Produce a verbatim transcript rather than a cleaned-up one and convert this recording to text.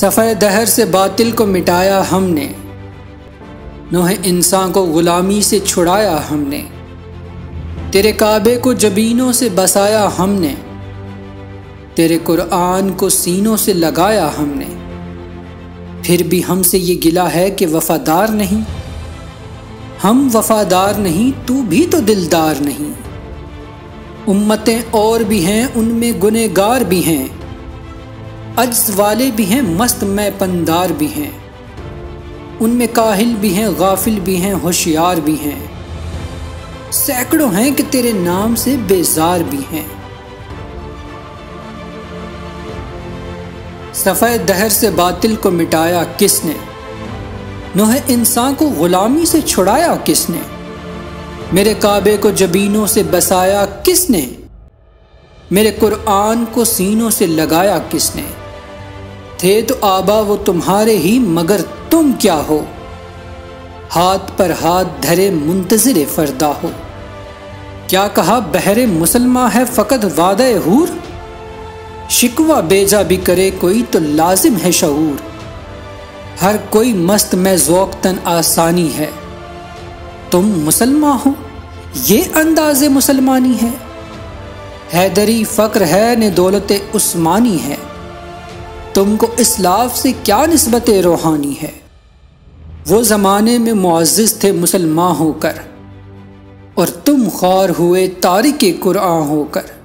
सफ़े दहर से बातिल को मिटाया हमने, नोहे इंसान को ग़ुलामी से छुड़ाया हमने। तेरे काबे को जबीनों से बसाया हमने, तेरे कुरान को सीनों से लगाया हमने। फिर भी हमसे ये गिला है कि वफ़ादार नहीं, हम वफ़ादार नहीं तू भी तो दिलदार नहीं। उम्मतें और भी हैं उनमें गुनहगार भी हैं, अज्ज़ वाले भी हैं मस्त में पंदार भी हैं। उनमें काहिल भी हैं गाफिल भी हैं होशियार भी हैं, सैकड़ों हैं कि तेरे नाम से बेजार भी हैं। सफ़े दहर से बातिल को मिटाया किसने, नोह इंसान को ग़ुलामी से छुड़ाया किसने। मेरे काबे को जबीनों से बसाया किसने, मेरे कुरान को सीनों से लगाया किसने। थे तो आबा वो तुम्हारे ही मगर तुम क्या हो, हाथ पर हाथ धरे मुंतज़िरे फ़रदा हो। क्या कहा बहरे मुसलमा है फ़कत वादे हूर, शिकवा बेजा भी करे कोई तो लाजिम है शऊर। हर कोई मस्त में ज़ौक़ तन आसानी है, तुम मुसलमान हो ये अंदाज़े मुसलमानी है। हैदरी फ़क्र है ने दौलत उस्मानी है, तुमको इस्लाफ से क्या निस्बत रूहानी है। वो ज़माने में मुअज़्ज़िज़ थे मुसलमान होकर, और तुम ख्वार हुए तारिक कुरान होकर।